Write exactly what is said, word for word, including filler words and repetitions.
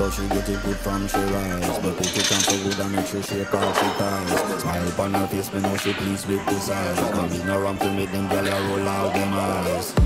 blood, she get it good from she rise. But put it on so good and make sure she call she ties. Smile upon her face, me know she pleased with this eyes. Come in around to make them girl roll out them eyes.